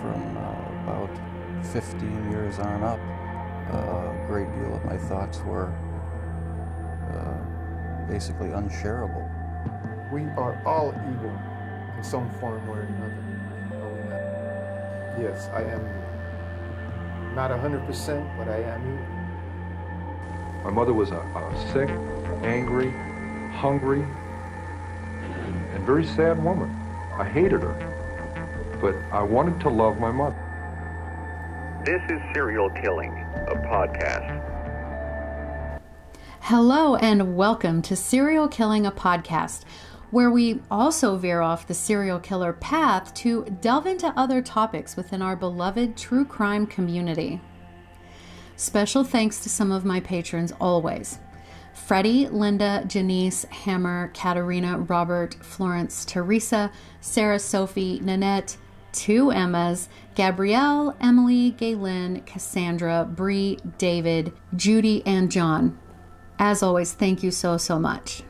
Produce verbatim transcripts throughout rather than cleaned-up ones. from uh, about fifteen years on up, uh, a great deal of my thoughts were uh, basically unshareable. We are all evil in some form or another. Yes, I am not one hundred percent, but I am evil. My mother was a, a sick, angry, hungry, and very sad woman. I hated her, but I wanted to love my mother. This is Serial Killing, a podcast. Hello and welcome to Serial Killing, a podcast, where we also veer off the serial killer path to delve into other topics within our beloved true crime community. Special thanks to some of my patrons always. Freddie, Linda, Janice, Hammer, Katarina, Robert, Florence, Teresa, Sarah, Sophie, Nanette, two Emmas, Gabrielle, Emily, Galen, Cassandra, Bree, David, Judy, and John. As always, thank you so, so much.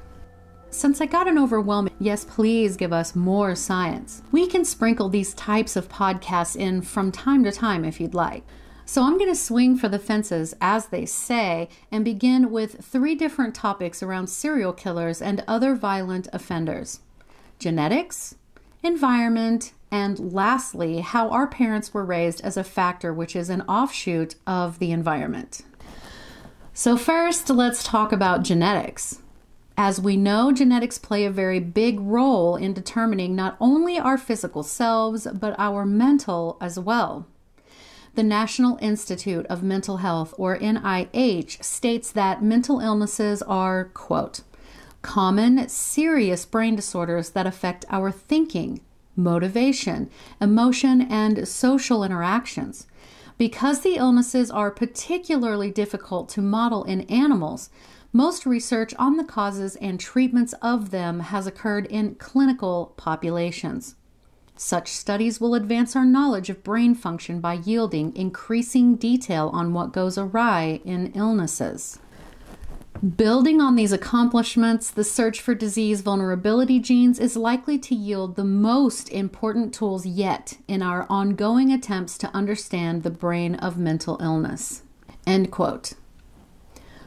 Since I got an overwhelming, yes, please give us more science, we can sprinkle these types of podcasts in from time to time if you'd like. So I'm going to swing for the fences, as they say, and begin with three different topics around serial killers and other violent offenders: genetics, environment, and lastly, how our parents were raised as a factor which is an offshoot of the environment. So first, let's talk about genetics. As we know, genetics play a very big role in determining not only our physical selves, but our mental as well. The National Institute of Mental Health, or N I H, states that mental illnesses are, quote, common, serious brain disorders that affect our thinking, motivation, emotion, and social interactions. Because the illnesses are particularly difficult to model in animals, most research on the causes and treatments of them has occurred in clinical populations. Such studies will advance our knowledge of brain function by yielding increasing detail on what goes awry in illnesses. Building on these accomplishments, the search for disease vulnerability genes is likely to yield the most important tools yet in our ongoing attempts to understand the brain of mental illness. End quote.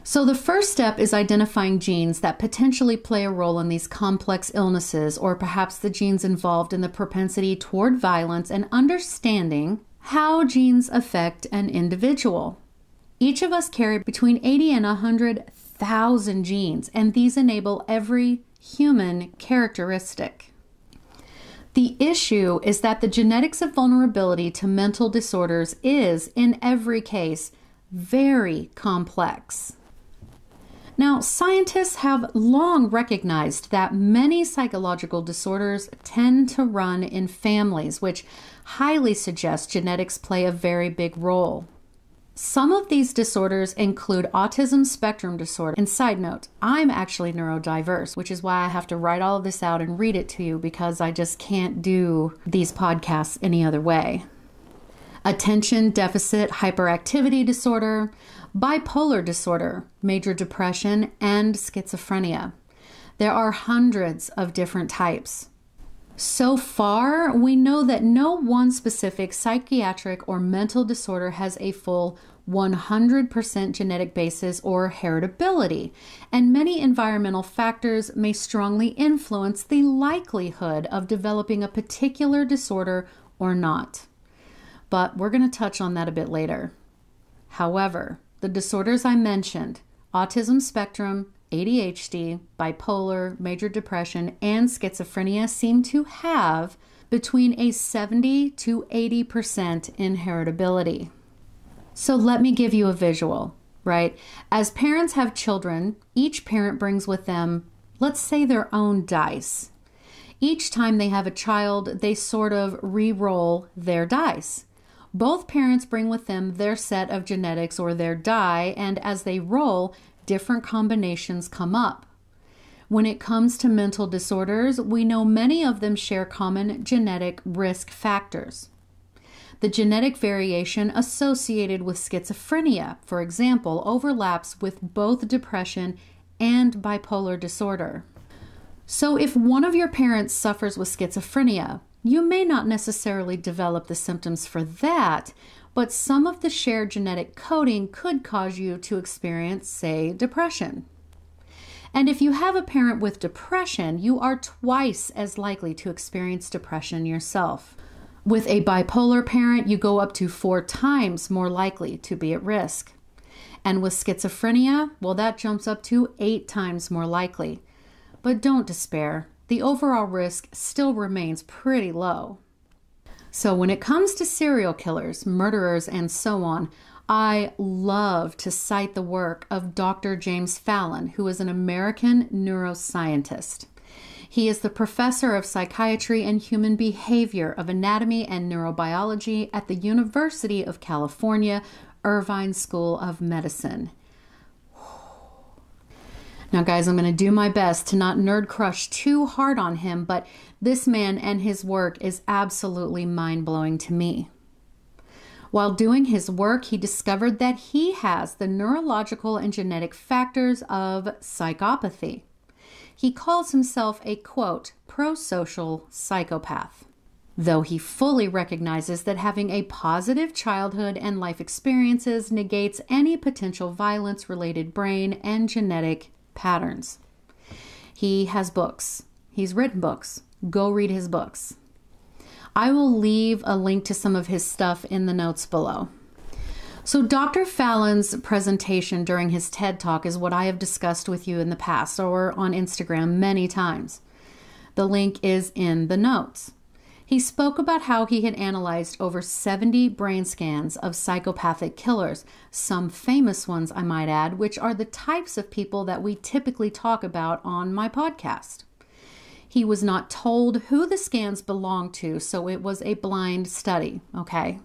So the first step is identifying genes that potentially play a role in these complex illnesses, or perhaps the genes involved in the propensity toward violence, and understanding how genes affect an individual. Each of us carry between eighty and one hundred thousand genes, and these enable every human characteristic. The issue is that the genetics of vulnerability to mental disorders is, in every case, very complex. Now, scientists have long recognized that many psychological disorders tend to run in families, which highly suggests genetics play a very big role. Some of these disorders include autism spectrum disorder. And side note, I'm actually neurodiverse, which is why I have to write all of this out and read it to you, because I just can't do these podcasts any other way. Attention deficit hyperactivity disorder, bipolar disorder, major depression, and schizophrenia. There are hundreds of different types. So far, we know that no one specific psychiatric or mental disorder has a full one hundred percent genetic basis or heritability, and many environmental factors may strongly influence the likelihood of developing a particular disorder or not. But we're going to touch on that a bit later. However, the disorders I mentioned, autism spectrum, A D H D, bipolar, major depression, and schizophrenia, seem to have between a seventy to eighty percent inheritability. So let me give you a visual, right? As parents have children, each parent brings with them, let's say, their own dice. Each time they have a child, they sort of re-roll their dice. Both parents bring with them their set of genetics or their die, and as they roll, different combinations come up. When it comes to mental disorders, we know many of them share common genetic risk factors. The genetic variation associated with schizophrenia, for example, overlaps with both depression and bipolar disorder. So if one of your parents suffers with schizophrenia, You may not necessarily develop the symptoms for that, but some of the shared genetic coding could cause you to experience, say, depression. And if you have a parent with depression, you are twice as likely to experience depression yourself. With a bipolar parent, you go up to four times more likely to be at risk. And with schizophrenia, well, that jumps up to eight times more likely. But don't despair. The overall risk still remains pretty low. So when it comes to serial killers, murderers, and so on, I love to cite the work of Doctor James Fallon, who is an American neuroscientist. He is the professor of psychiatry and human behavior of anatomy and neurobiology at the University of California, Irvine School of Medicine. Now, guys, I'm going to do my best to not nerd crush too hard on him, but this man and his work is absolutely mind-blowing to me. While doing his work, he discovered that he has the neurological and genetic factors of psychopathy. He calls himself a, quote, prosocial psychopath, though he fully recognizes that having a positive childhood and life experiences negates any potential violence-related brain and genetic patterns. He has books. He's written books. Go read his books. I will leave a link to some of his stuff in the notes below. So Doctor Fallon's presentation during his TED Talk is what I have discussed with you in the past or on Instagram many times. The link is in the notes. He spoke about how he had analyzed over seventy brain scans of psychopathic killers, some famous ones I might add, which are the types of people that we typically talk about on my podcast. He was not told who the scans belonged to, so it was a blind study, okay?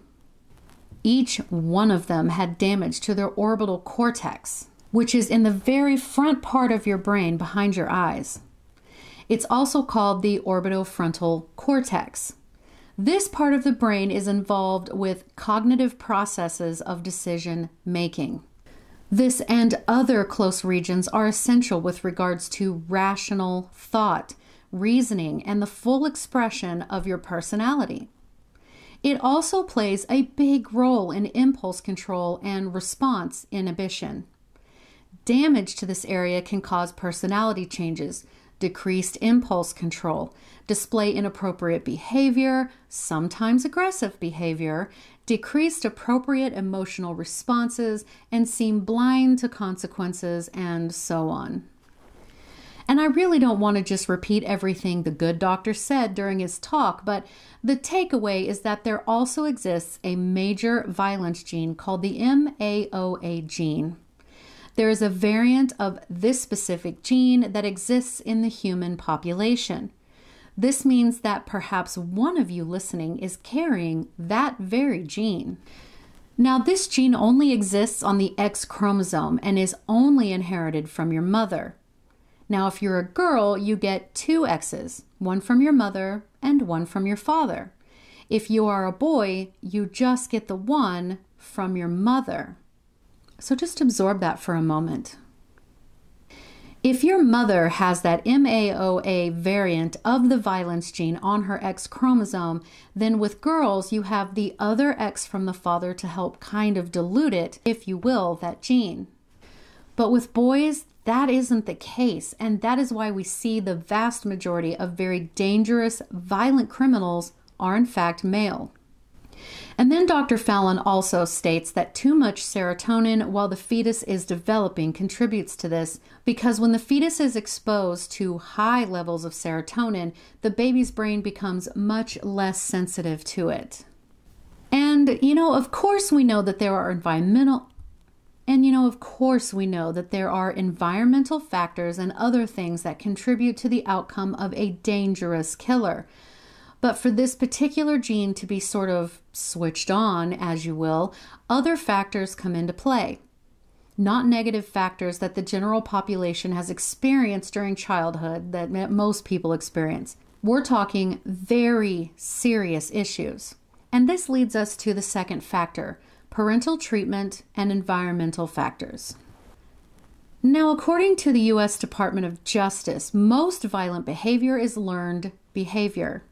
Each one of them had damage to their orbital cortex, which is in the very front part of your brain behind your eyes. It's also called the orbitofrontal cortex. This part of the brain is involved with cognitive processes of decision making. This and other close regions are essential with regards to rational thought, reasoning, and the full expression of your personality. It also plays a big role in impulse control and response inhibition. Damage to this area can cause personality changes, decreased impulse control, display inappropriate behavior, sometimes aggressive behavior, decreased appropriate emotional responses, and seem blind to consequences, and so on. And I really don't want to just repeat everything the good doctor said during his talk, but the takeaway is that there also exists a major violence gene called the M A O A gene. There is a variant of this specific gene that exists in the human population. This means that perhaps one of you listening is carrying that very gene. Now, this gene only exists on the X chromosome and is only inherited from your mother. Now, if you're a girl, you get two X's, one from your mother and one from your father. If you are a boy, you just get the one from your mother. So just absorb that for a moment. If your mother has that M A O A variant of the violence gene on her X chromosome, then with girls, you have the other X from the father to help kind of dilute it, if you will, that gene. But with boys, that isn't the case, and that is why we see the vast majority of very dangerous, violent criminals are in fact male. And then Doctor Fallon also states that too much serotonin while the fetus is developing contributes to this, because when the fetus is exposed to high levels of serotonin, the baby's brain becomes much less sensitive to it. And, you know, of course we know that there are environmental and, you know, of course we know that there are environmental factors and other things that contribute to the outcome of a dangerous killer. But for this particular gene to be sort of switched on, as you will, other factors come into play. Not negative factors that the general population has experienced during childhood that most people experience. We're talking very serious issues. And this leads us to the second factor, parental treatment and environmental factors. Now, according to the U S Department of Justice, most violent behavior is learned behavior.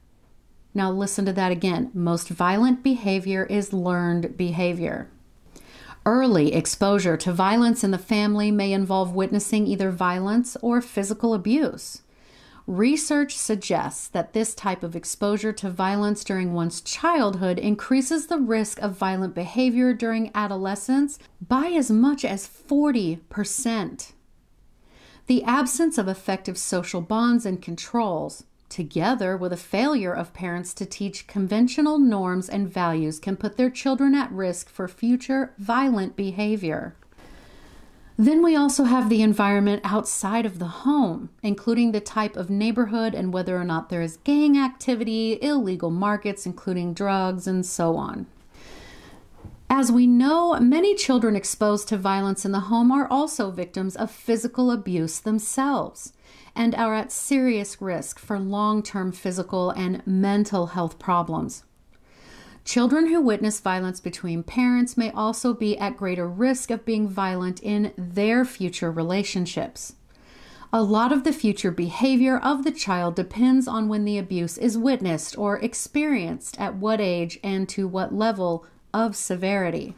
Now listen to that again. Most violent behavior is learned behavior. Early exposure to violence in the family may involve witnessing either violence or physical abuse. Research suggests that this type of exposure to violence during one's childhood increases the risk of violent behavior during adolescence by as much as forty percent. The absence of effective social bonds and controls, together with a failure of parents to teach conventional norms and values, can put their children at risk for future violent behavior. Then we also have the environment outside of the home, including the type of neighborhood and whether or not there is gang activity, illegal markets, including drugs, and so on. As we know, many children exposed to violence in the home are also victims of physical abuse themselves and are at serious risk for long-term physical and mental health problems. Children who witness violence between parents may also be at greater risk of being violent in their future relationships. A lot of the future behavior of the child depends on when the abuse is witnessed or experienced, at what age, and to what level of severity.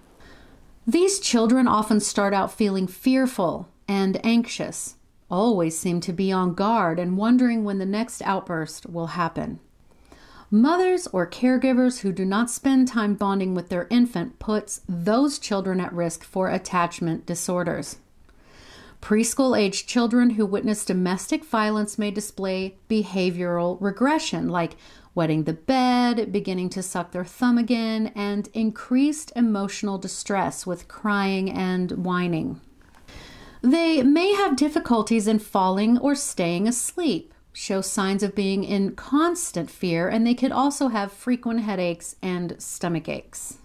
These children often start out feeling fearful and anxious, always seem to be on guard and wondering when the next outburst will happen. Mothers or caregivers who do not spend time bonding with their infant puts those children at risk for attachment disorders. Preschool-aged children who witness domestic violence may display behavioral regression, like wetting the bed, beginning to suck their thumb again, and increased emotional distress with crying and whining. They may have difficulties in falling or staying asleep, show signs of being in constant fear, and they could also have frequent headaches and stomach aches.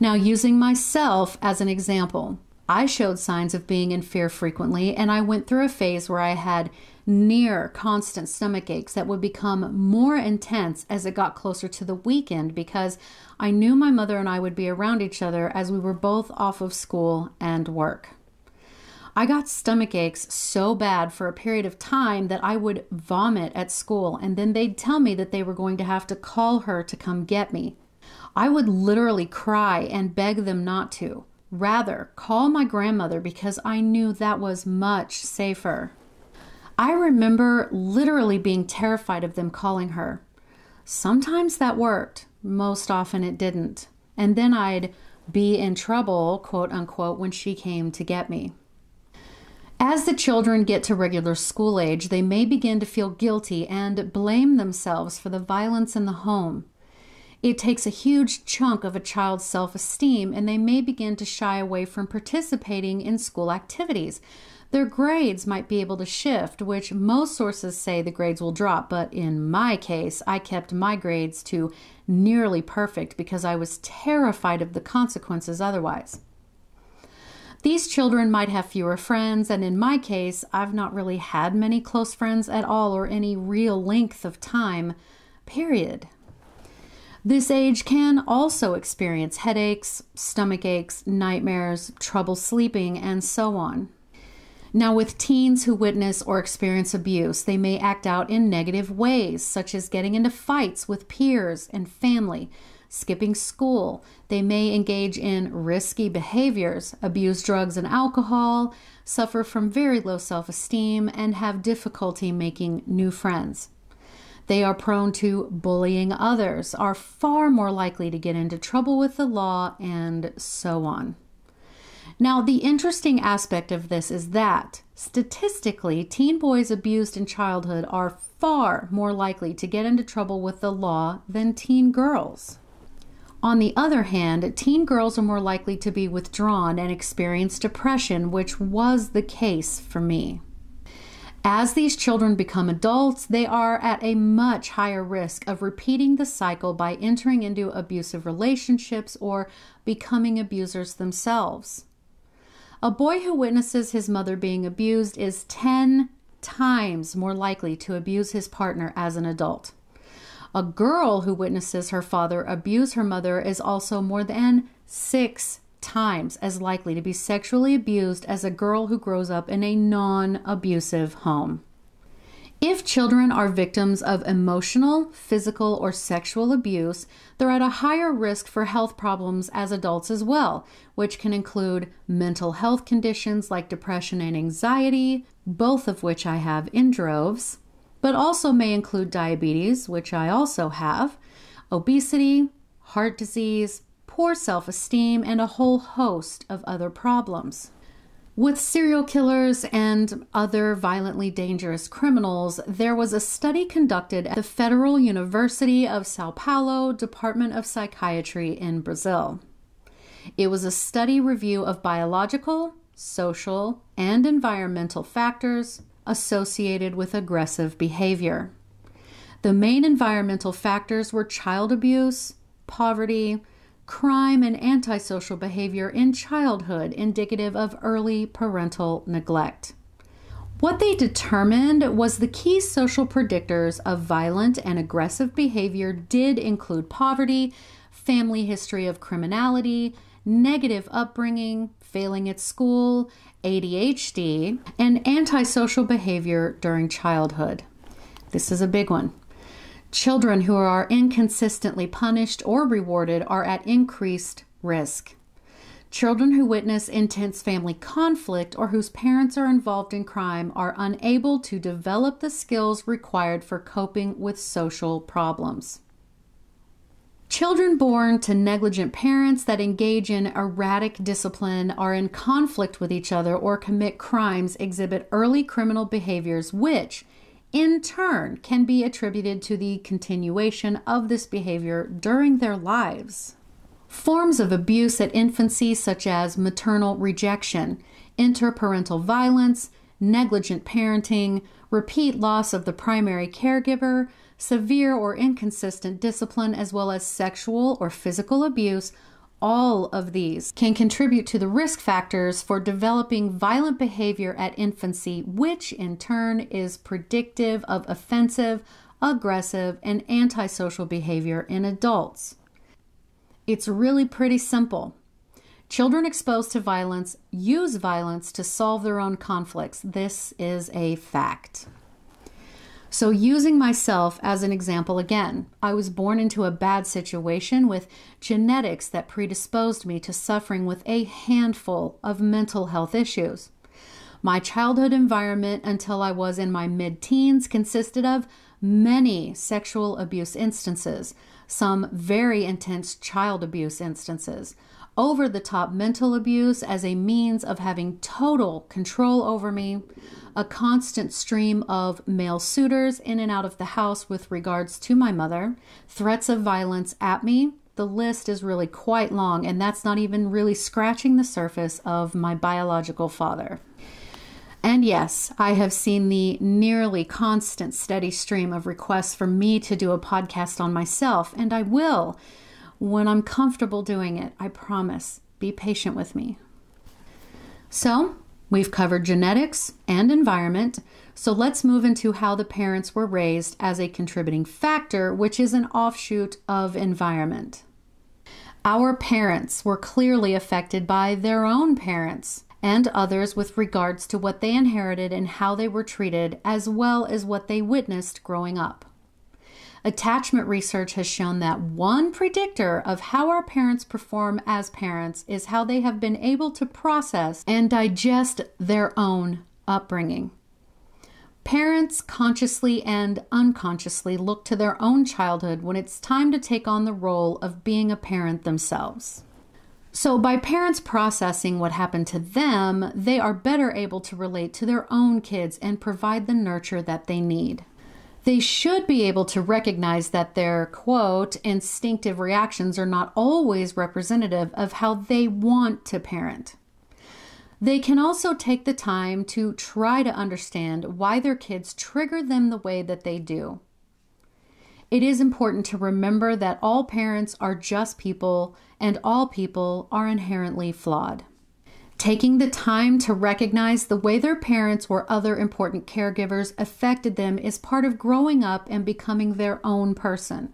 Now, using myself as an example, I showed signs of being in fear frequently, and I went through a phase where I had near constant stomach aches that would become more intense as it got closer to the weekend, because I knew my mother and I would be around each other as we were both off of school and work. I got stomach aches so bad for a period of time that I would vomit at school, and then they'd tell me that they were going to have to call her to come get me. I would literally cry and beg them not to. Rather, call my grandmother, because I knew that was much safer. I remember literally being terrified of them calling her. Sometimes that worked, most often it didn't. And then I'd be in trouble, quote unquote, when she came to get me. As the children get to regular school age, they may begin to feel guilty and blame themselves for the violence in the home. It takes a huge chunk of a child's self-esteem, and they may begin to shy away from participating in school activities. Their grades might be able to shift, which most sources say the grades will drop, but in my case, I kept my grades to nearly perfect because I was terrified of the consequences otherwise. These children might have fewer friends, and in my case, I've not really had many close friends at all or any real length of time, period. This age can also experience headaches, stomach aches, nightmares, trouble sleeping, and so on. Now, with teens who witness or experience abuse, they may act out in negative ways, such as getting into fights with peers and family, skipping school. They may engage in risky behaviors, abuse drugs and alcohol, suffer from very low self-esteem, and have difficulty making new friends. They are prone to bullying others, are far more likely to get into trouble with the law, and so on. Now, the interesting aspect of this is that, statistically, teen boys abused in childhood are far more likely to get into trouble with the law than teen girls. On the other hand, teen girls are more likely to be withdrawn and experience depression, which was the case for me. As these children become adults, they are at a much higher risk of repeating the cycle by entering into abusive relationships or becoming abusers themselves. A boy who witnesses his mother being abused is ten times more likely to abuse his partner as an adult. A girl who witnesses her father abuse her mother is also more than six times as likely to be sexually abused as a girl who grows up in a non-abusive home. If children are victims of emotional, physical, or sexual abuse, they're at a higher risk for health problems as adults as well, which can include mental health conditions like depression and anxiety, both of which I have in droves, but also may include diabetes, which I also have, obesity, heart disease, poor self-esteem, and a whole host of other problems. With serial killers and other violently dangerous criminals, there was a study conducted at the Federal University of São Paulo Department of Psychiatry in Brazil. It was a study review of biological, social, and environmental factors associated with aggressive behavior. The main environmental factors were child abuse, poverty, crime, and antisocial behavior in childhood, indicative of early parental neglect. What they determined was the key social predictors of violent and aggressive behavior did include poverty, family history of criminality, negative upbringing, failing at school, A D H D, and antisocial behavior during childhood. This is a big one. Children who are inconsistently punished or rewarded are at increased risk. Children who witness intense family conflict or whose parents are involved in crime are unable to develop the skills required for coping with social problems. Children born to negligent parents that engage in erratic discipline, are in conflict with each other, or commit crimes exhibit early criminal behaviors, which in turn can be attributed to the continuation of this behavior during their lives. Forms of abuse at infancy, such as maternal rejection, interparental violence, negligent parenting, repeat loss of the primary caregiver, severe or inconsistent discipline, as well as sexual or physical abuse, all of these can contribute to the risk factors for developing violent behavior at infancy, which in turn is predictive of offensive, aggressive, and antisocial behavior in adults. It's really pretty simple. Children exposed to violence use violence to solve their own conflicts. This is a fact. So using myself as an example again, I was born into a bad situation with genetics that predisposed me to suffering with a handful of mental health issues. My childhood environment until I was in my mid-teens consisted of many sexual abuse instances, some very intense child abuse instances, over-the-top mental abuse as a means of having total control over me, a constant stream of male suitors in and out of the house with regards to my mother, threats of violence at me. The list is really quite long, and that's not even really scratching the surface of my biological father. And yes, I have seen the nearly constant steady stream of requests for me to do a podcast on myself, and I will. When I'm comfortable doing it, I promise. Be patient with me. So, we've covered genetics and environment, so let's move into how the parents were raised as a contributing factor, which is an offshoot of environment. Our parents were clearly affected by their own parents and others with regards to what they inherited and how they were treated, as well as what they witnessed growing up. Attachment research has shown that one predictor of how our parents perform as parents is how they have been able to process and digest their own upbringing. Parents consciously and unconsciously look to their own childhood when it's time to take on the role of being a parent themselves. So by parents processing what happened to them, they are better able to relate to their own kids and provide the nurture that they need. They should be able to recognize that their, quote, instinctive reactions are not always representative of how they want to parent. They can also take the time to try to understand why their kids trigger them the way that they do. It is important to remember that all parents are just people and all people are inherently flawed. Taking the time to recognize the way their parents or other important caregivers affected them is part of growing up and becoming their own person.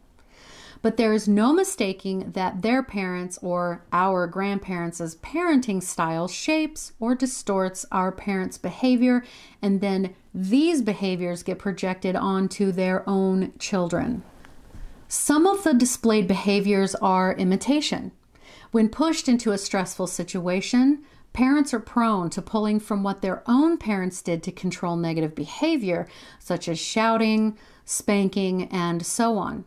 But there is no mistaking that their parents or our grandparents' parenting style shapes or distorts our parents' behavior, and then these behaviors get projected onto their own children. Some of the displayed behaviors are imitation. When pushed into a stressful situation, parents are prone to pulling from what their own parents did to control negative behavior, such as shouting, spanking, and so on.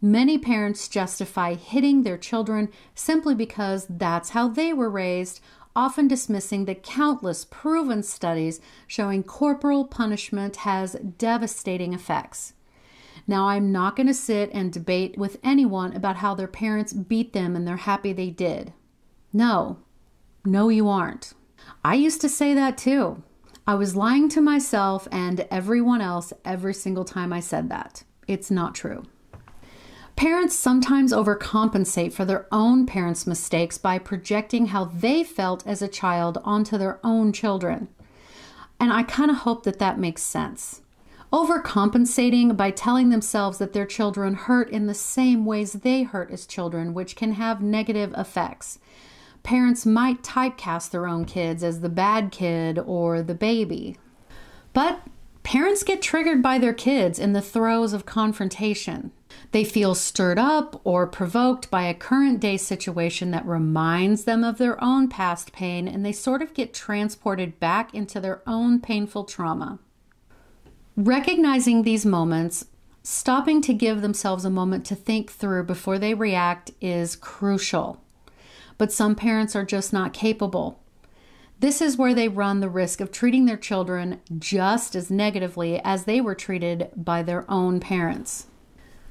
Many parents justify hitting their children simply because that's how they were raised, often dismissing the countless proven studies showing corporal punishment has devastating effects. Now, I'm not going to sit and debate with anyone about how their parents beat them and they're happy they did. No, no, you aren't. I used to say that too. I was lying to myself and everyone else every single time I said that. It's not true. Parents sometimes overcompensate for their own parents' mistakes by projecting how they felt as a child onto their own children. And I kind of hope that that makes sense. Overcompensating by telling themselves that their children hurt in the same ways they hurt as children, which can have negative effects. Parents might typecast their own kids as the bad kid or the baby. But parents get triggered by their kids in the throes of confrontation. They feel stirred up or provoked by a current day situation that reminds them of their own past pain, and they sort of get transported back into their own painful trauma. Recognizing these moments, stopping to give themselves a moment to think through before they react is crucial. But some parents are just not capable. This is where they run the risk of treating their children just as negatively as they were treated by their own parents.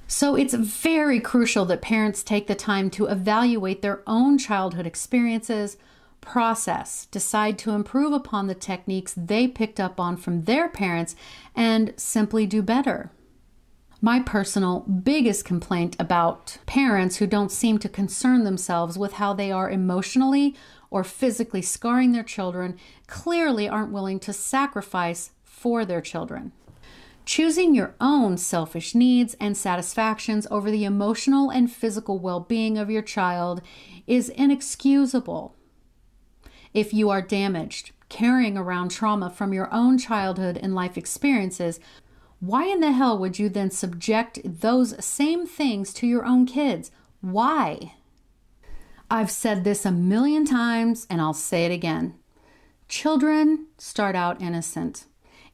So it's very crucial that parents take the time to evaluate their own childhood experiences, process, decide to improve upon the techniques they picked up on from their parents, and simply do better. My personal biggest complaint about parents who don't seem to concern themselves with how they are emotionally or physically scarring their children clearly aren't willing to sacrifice for their children. Choosing your own selfish needs and satisfactions over the emotional and physical well-being of your child is inexcusable. If you are damaged, carrying around trauma from your own childhood and life experiences, why in the hell would you then subject those same things to your own kids? Why? I've said this a million times and I'll say it again. Children start out innocent.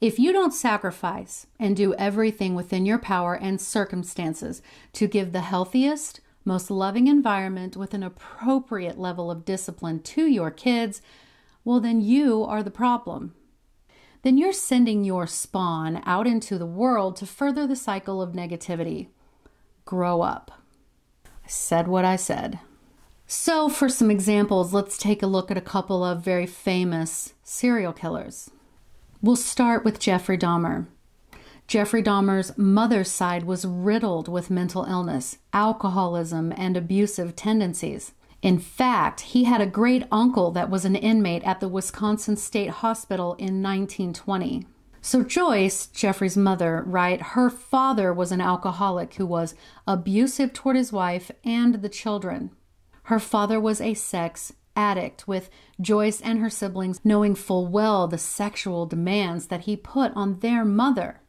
If you don't sacrifice and do everything within your power and circumstances to give the healthiest, most loving environment with an appropriate level of discipline to your kids, well, then you are the problem. Then you're sending your spawn out into the world to further the cycle of negativity. Grow up. I said what I said. So for some examples, let's take a look at a couple of very famous serial killers. We'll start with Jeffrey Dahmer. Jeffrey Dahmer's mother's side was riddled with mental illness, alcoholism, and abusive tendencies. In fact, he had a great uncle that was an inmate at the Wisconsin State Hospital in nineteen twenty. So Joyce, Jeffrey's mother, right, her father was an alcoholic who was abusive toward his wife and the children. Her father was a sex addict, with Joyce and her siblings knowing full well the sexual demands that he put on their mother.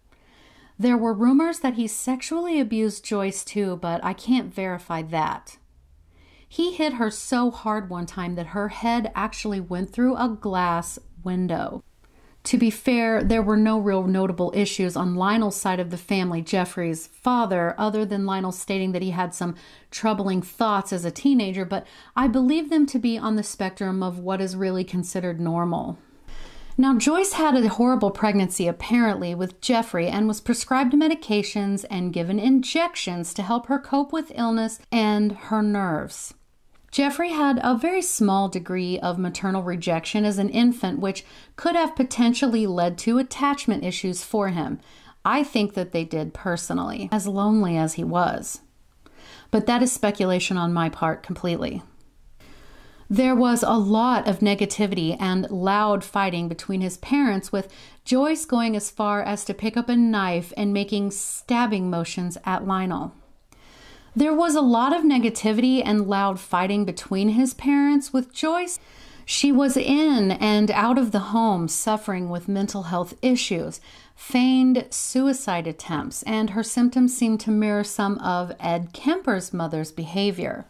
There were rumors that he sexually abused Joyce too, but I can't verify that. He hit her so hard one time that her head actually went through a glass window. To be fair, there were no real notable issues on Lionel's side of the family, Jeffrey's father, other than Lionel stating that he had some troubling thoughts as a teenager, but I believe them to be on the spectrum of what is really considered normal. Now, Joyce had a horrible pregnancy, apparently, with Jeffrey, and was prescribed medications and given injections to help her cope with illness and her nerves. Jeffrey had a very small degree of maternal rejection as an infant, which could have potentially led to attachment issues for him. I think that they did personally, as lonely as he was. But that is speculation on my part completely. There was a lot of negativity and loud fighting between his parents, with Joyce going as far as to pick up a knife and making stabbing motions at Lionel. There was a lot of negativity and loud fighting between his parents with Joyce. She was in and out of the home, suffering with mental health issues, feigned suicide attempts, and her symptoms seemed to mirror some of Ed Kemper's mother's behavior.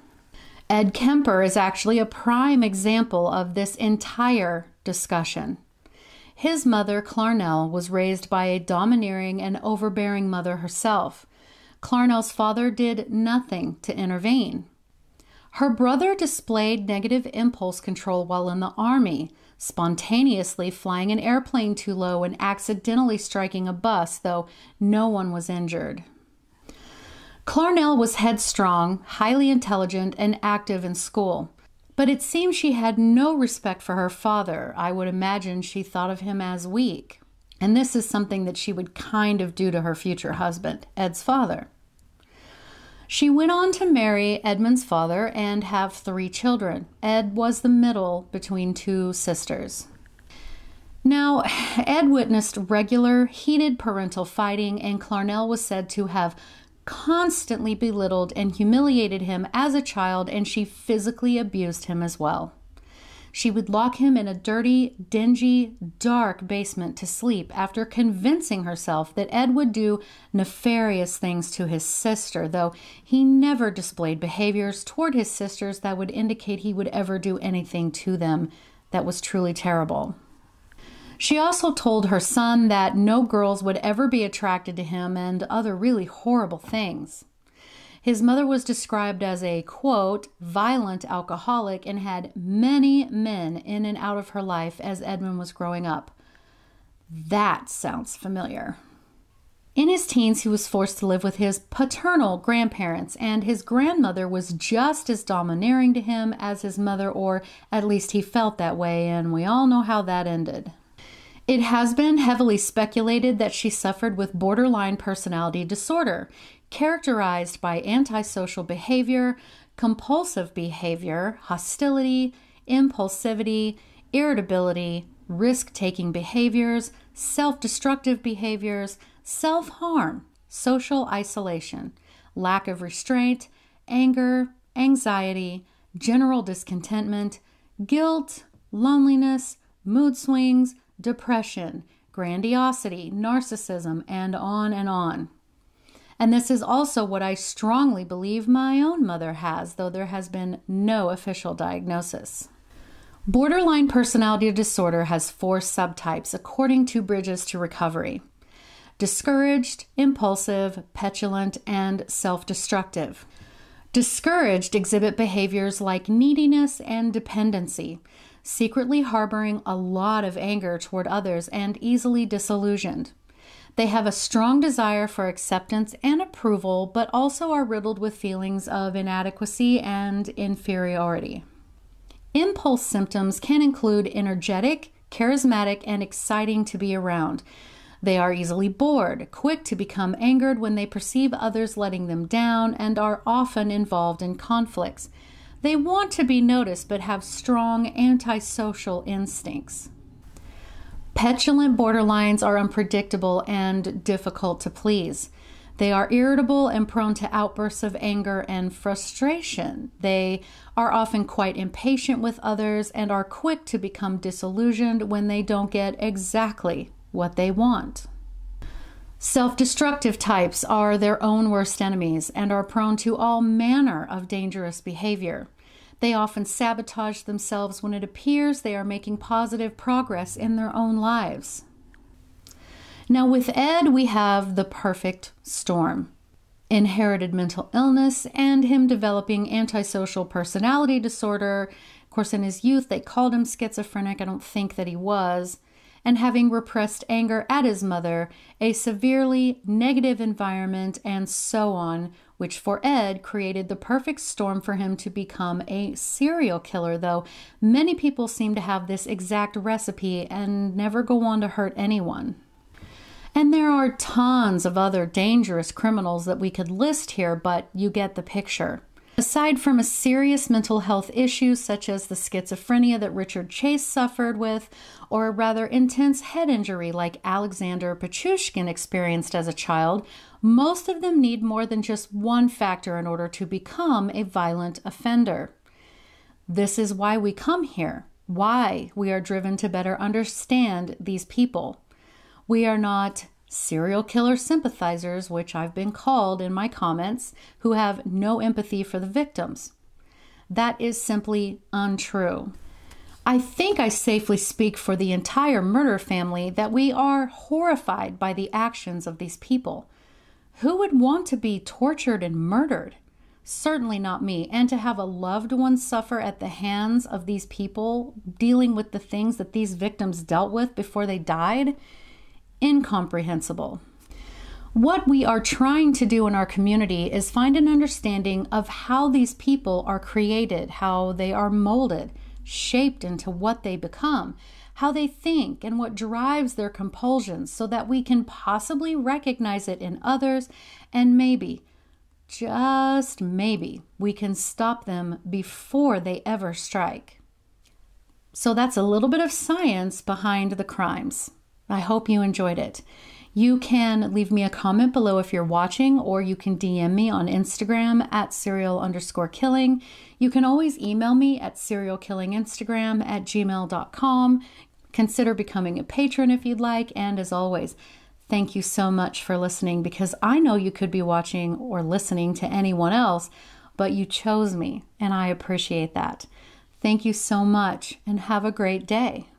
Ed Kemper is actually a prime example of this entire discussion. His mother, Clarnell, was raised by a domineering and overbearing mother herself. Clarnell's father did nothing to intervene. Her brother displayed negative impulse control while in the Army, spontaneously flying an airplane too low and accidentally striking a bus, though no one was injured. Clarnell was headstrong, highly intelligent, and active in school. But it seems she had no respect for her father. I would imagine she thought of him as weak. And this is something that she would kind of do to her future husband, Ed's father. She went on to marry Edmund's father and have three children. Ed was the middle between two sisters. Now, Ed witnessed regular, heated parental fighting, and Clarnell was said to have constantly belittled and humiliated him as a child, and she physically abused him as well. She would lock him in a dirty, dingy, dark basement to sleep after convincing herself that Ed would do nefarious things to his sister, though he never displayed behaviors toward his sisters that would indicate he would ever do anything to them that was truly terrible. She also told her son that no girls would ever be attracted to him and other really horrible things. His mother was described as a, quote, violent alcoholic and had many men in and out of her life as Edmund was growing up. That sounds familiar. In his teens, he was forced to live with his paternal grandparents, and his grandmother was just as domineering to him as his mother, or at least he felt that way, and we all know how that ended. It has been heavily speculated that she suffered with borderline personality disorder, characterized by antisocial behavior, compulsive behavior, hostility, impulsivity, irritability, risk-taking behaviors, self-destructive behaviors, self-harm, social isolation, lack of restraint, anger, anxiety, general discontentment, guilt, loneliness, mood swings, depression, grandiosity, narcissism, and on and on. And this is also what I strongly believe my own mother has, though there has been no official diagnosis. Borderline personality disorder has four subtypes, according to Bridges to Recovery: discouraged, impulsive, petulant, and self-destructive. Discouraged exhibit behaviors like neediness and dependency, secretly harboring a lot of anger toward others and easily disillusioned. They have a strong desire for acceptance and approval, but also are riddled with feelings of inadequacy and inferiority. Impulse symptoms can include energetic, charismatic, and exciting to be around. They are easily bored, quick to become angered when they perceive others letting them down, and are often involved in conflicts. They want to be noticed, but have strong antisocial instincts. Petulant borderlines are unpredictable and difficult to please. They are irritable and prone to outbursts of anger and frustration. They are often quite impatient with others and are quick to become disillusioned when they don't get exactly what they want. Self-destructive types are their own worst enemies and are prone to all manner of dangerous behavior. They often sabotage themselves when it appears they are making positive progress in their own lives. Now with Ed, we have the perfect storm: inherited mental illness and him developing antisocial personality disorder. Of course, in his youth, they called him schizophrenic. I don't think that he was. And having repressed anger at his mother, a severely negative environment, and so on, which for Ed created the perfect storm for him to become a serial killer, though many people seem to have this exact recipe and never go on to hurt anyone. And there are tons of other dangerous criminals that we could list here, but you get the picture. Aside from a serious mental health issue such as the schizophrenia that Richard Chase suffered with, or a rather intense head injury like Alexander Petrushkin experienced as a child, most of them need more than just one factor in order to become a violent offender. This is why we come here, why we are driven to better understand these people. We are not serial killer sympathizers, which I've been called in my comments, who have no empathy for the victims. That is simply untrue. I think I safely speak for the entire murder family that we are horrified by the actions of these people. Who would want to be tortured and murdered? Certainly not me. And to have a loved one suffer at the hands of these people, dealing with the things that these victims dealt with before they died, incomprehensible. What we are trying to do in our community is find an understanding of how these people are created, how they are molded, shaped into what they become, how they think, and what drives their compulsions, so that we can possibly recognize it in others, and maybe, just maybe, we can stop them before they ever strike. So that's a little bit of science behind the crimes. I hope you enjoyed it. You can leave me a comment below if you're watching, or you can D M me on Instagram at serial underscore killing. You can always email me at serialkillinginstagram at gmail dot com. Consider becoming a patron if you'd like. And as always, thank you so much for listening, because I know you could be watching or listening to anyone else, but you chose me, and I appreciate that. Thank you so much, and have a great day.